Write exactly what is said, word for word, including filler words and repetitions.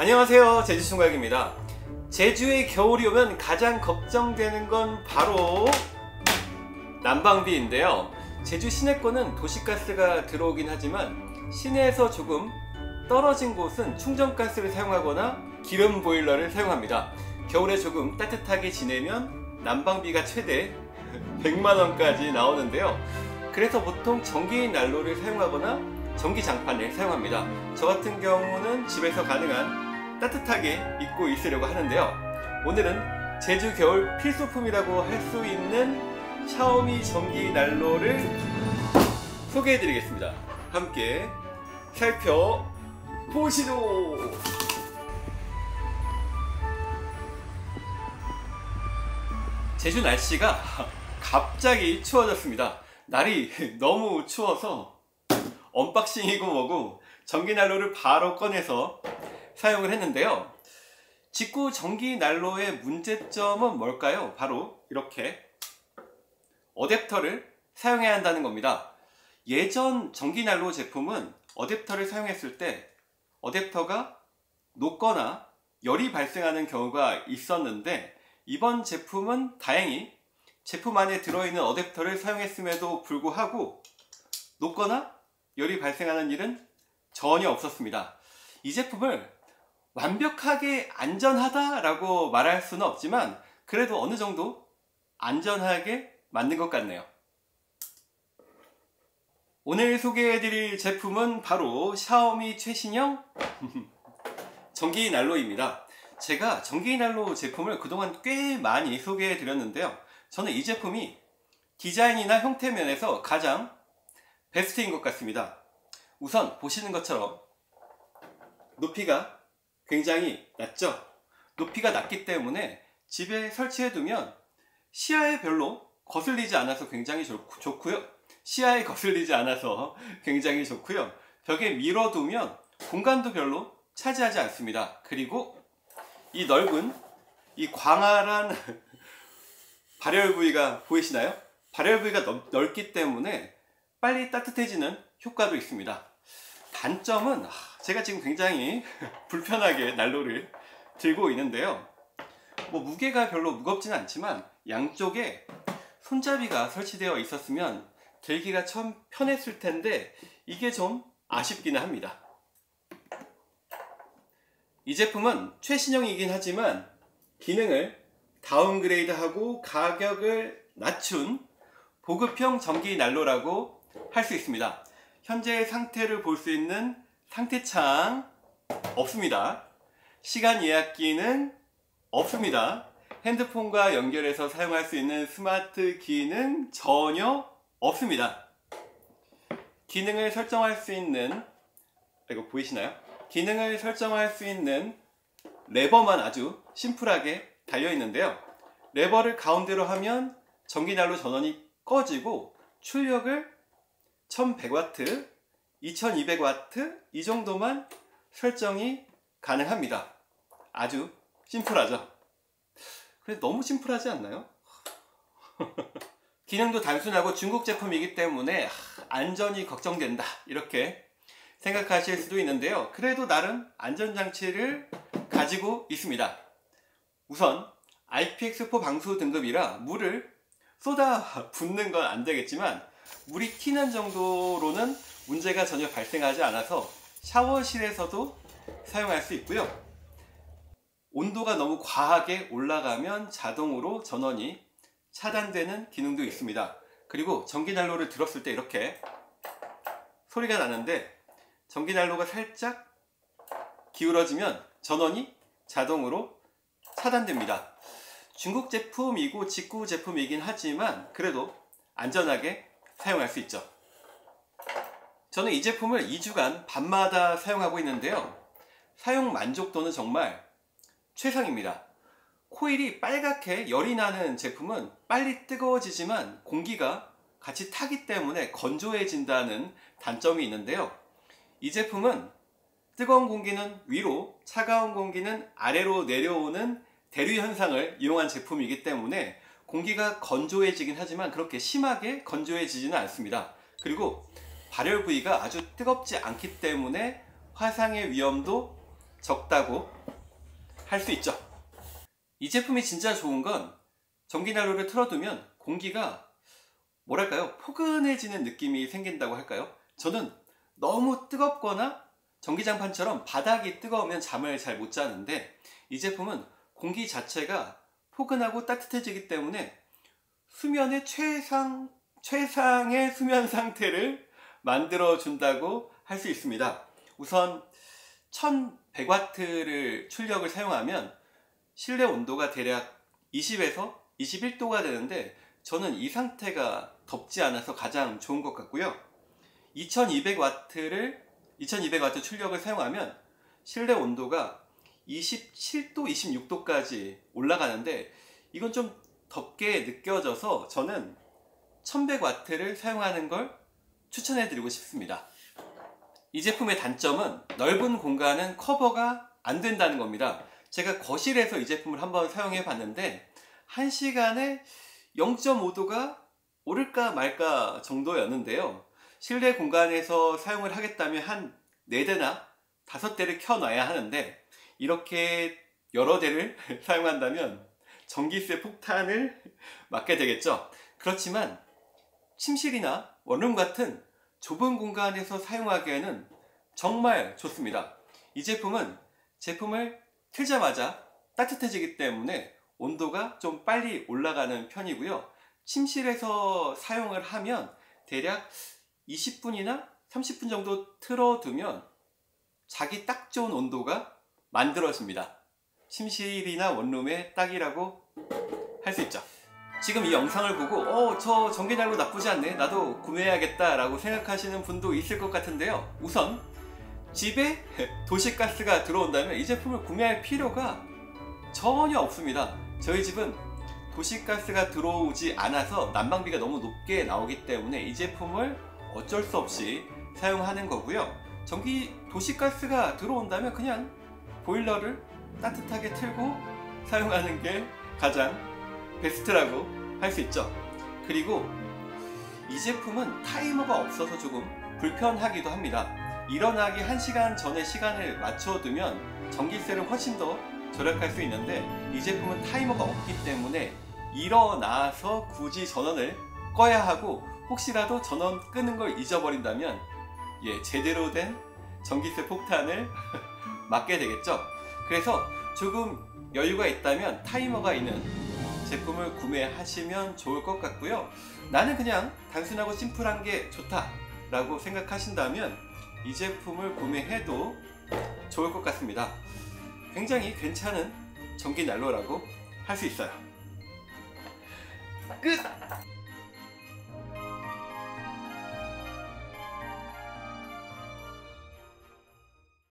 안녕하세요, 제주총각입니다. 제주의 겨울이 오면 가장 걱정되는 건 바로 난방비인데요. 제주 시내권은 도시가스가 들어오긴 하지만 시내에서 조금 떨어진 곳은 충전가스를 사용하거나 기름 보일러를 사용합니다. 겨울에 조금 따뜻하게 지내면 난방비가 최대 백만 원까지 나오는데요. 그래서 보통 전기 난로를 사용하거나 전기 장판을 사용합니다. 저 같은 경우는 집에서 가능한 따뜻하게 입고 있으려고 하는데요. 오늘은 제주 겨울 필수품이라고 할 수 있는 샤오미 전기 난로를 소개해 드리겠습니다. 함께 살펴보시죠. 제주 날씨가 갑자기 추워졌습니다. 날이 너무 추워서 언박싱이고 뭐고 전기난로를 바로 꺼내서 사용을 했는데요. 직구 전기난로의 문제점은 뭘까요? 바로 이렇게 어댑터를 사용해야 한다는 겁니다. 예전 전기난로 제품은 어댑터를 사용했을 때 어댑터가 녹거나 열이 발생하는 경우가 있었는데, 이번 제품은 다행히 제품 안에 들어있는 어댑터를 사용했음에도 불구하고 녹거나 열이 발생하는 일은 전혀 없었습니다. 이 제품을 완벽하게 안전하다라고 말할 수는 없지만 그래도 어느 정도 안전하게 만든 것 같네요. 오늘 소개해드릴 제품은 바로 샤오미 최신형 전기난로입니다. 제가 전기난로 제품을 그동안 꽤 많이 소개해드렸는데요. 저는 이 제품이 디자인이나 형태 면에서 가장 베스트인 것 같습니다. 우선 보시는 것처럼 높이가 굉장히 낮죠? 높이가 낮기 때문에 집에 설치해두면 시야에 별로 거슬리지 않아서 굉장히 좋고요. 시야에 거슬리지 않아서 굉장히 좋고요. 벽에 밀어두면 공간도 별로 차지하지 않습니다. 그리고 이 넓은 이 광활한 발열 부위가 보이시나요? 발열 부위가 넓, 넓기 때문에 빨리 따뜻해지는 효과도 있습니다. 단점은 제가 지금 굉장히 불편하게 난로를 들고 있는데요. 뭐 무게가 별로 무겁지는 않지만 양쪽에 손잡이가 설치되어 있었으면 들기가 참 편했을 텐데 이게 좀 아쉽기는 합니다. 이 제품은 최신형이긴 하지만 기능을 다운그레이드하고 가격을 낮춘 보급형 전기난로라고 할 수 있습니다. 현재의 상태를 볼 수 있는 상태창 없습니다. 시간 예약기는 없습니다. 핸드폰과 연결해서 사용할 수 있는 스마트 기능 전혀 없습니다. 기능을 설정할 수 있는, 이거 보이시나요? 기능을 설정할 수 있는 레버만 아주 심플하게 달려 있는데요. 레버를 가운데로 하면 전기난로 전원이 꺼지고 출력을 천백 와트, 이천이백 와트 이 정도만 설정이 가능합니다. 아주 심플하죠? 근데 너무 심플하지 않나요? 기능도 단순하고 중국 제품이기 때문에 안전이 걱정된다 이렇게 생각하실 수도 있는데요. 그래도 나름 안전장치를 가지고 있습니다. 우선 아이피엑스포 방수 등급이라 물을 쏟아 붓는 건 안 되겠지만 물이 튀는 정도로는 문제가 전혀 발생하지 않아서 샤워실에서도 사용할 수 있고요. 온도가 너무 과하게 올라가면 자동으로 전원이 차단되는 기능도 있습니다. 그리고 전기난로를 들었을 때 이렇게 소리가 나는데 전기난로가 살짝 기울어지면 전원이 자동으로 차단됩니다. 중국 제품이고 직구 제품이긴 하지만 그래도 안전하게 사용할 수 있죠. 저는 이 제품을 이 주간 밤마다 사용하고 있는데요. 사용 만족도는 정말 최상입니다. 코일이 빨갛게 열이 나는 제품은 빨리 뜨거워지지만 공기가 같이 타기 때문에 건조해진다는 단점이 있는데요. 이 제품은 뜨거운 공기는 위로, 차가운 공기는 아래로 내려오는 대류 현상을 이용한 제품이기 때문에 공기가 건조해지긴 하지만 그렇게 심하게 건조해지지는 않습니다. 그리고 발열 부위가 아주 뜨겁지 않기 때문에 화상의 위험도 적다고 할 수 있죠. 이 제품이 진짜 좋은 건 전기난로를 틀어두면 공기가 뭐랄까요? 포근해지는 느낌이 생긴다고 할까요? 저는 너무 뜨겁거나 전기장판처럼 바닥이 뜨거우면 잠을 잘 못 자는데 이 제품은 공기 자체가 포근하고 따뜻해지기 때문에 수면의 최상, 최상의 수면 상태를 만들어준다고 할 수 있습니다. 우선 천백 와트를 출력을 사용하면 실내 온도가 대략 이십에서 이십일 도가 되는데 저는 이 상태가 덥지 않아서 가장 좋은 것 같고요. 이천이백 와트를 이천이백 와트 출력을 사용하면 실내 온도가 이십칠 도, 이십육 도까지 올라가는데 이건 좀 덥게 느껴져서 저는 천백 와트를 사용하는 걸 추천해 드리고 싶습니다. 이 제품의 단점은 넓은 공간은 커버가 안 된다는 겁니다. 제가 거실에서 이 제품을 한번 사용해 봤는데 한 시간에 영 점 오 도가 오를까 말까 정도였는데요. 실내 공간에서 사용을 하겠다면 한 네 대나 다섯 대를 켜놔야 하는데 이렇게 여러 대를 사용한다면 전기세 폭탄을 맞게 되겠죠. 그렇지만 침실이나 원룸 같은 좁은 공간에서 사용하기에는 정말 좋습니다. 이 제품은 제품을 틀자마자 따뜻해지기 때문에 온도가 좀 빨리 올라가는 편이고요. 침실에서 사용을 하면 대략 이십 분이나 삼십 분 정도 틀어두면 자기 딱 좋은 온도가 만들어집니다. 침실이나 원룸의 딱이라고 할 수 있죠. 지금 이 영상을 보고 어, 저 전기난로 나쁘지 않네, 나도 구매해야겠다 라고 생각하시는 분도 있을 것 같은데요. 우선 집에 도시가스가 들어온다면 이 제품을 구매할 필요가 전혀 없습니다. 저희 집은 도시가스가 들어오지 않아서 난방비가 너무 높게 나오기 때문에 이 제품을 어쩔 수 없이 사용하는 거고요. 전기 도시가스가 들어온다면 그냥 보일러를 따뜻하게 틀고 사용하는 게 가장 베스트라고 할 수 있죠. 그리고 이 제품은 타이머가 없어서 조금 불편하기도 합니다. 일어나기 한 시간 전에 시간을 맞춰두면 전기세를 훨씬 더 절약할 수 있는데 이 제품은 타이머가 없기 때문에 일어나서 굳이 전원을 꺼야 하고 혹시라도 전원 끄는 걸 잊어버린다면 예, 제대로 된 전기세 폭탄을 맞게 되겠죠. 그래서 조금 여유가 있다면 타이머가 있는 제품을 구매하시면 좋을 것 같고요. 나는 그냥 단순하고 심플한 게 좋다 라고 생각하신다면 이 제품을 구매해도 좋을 것 같습니다. 굉장히 괜찮은 전기난로라고 할 수 있어요. 끝!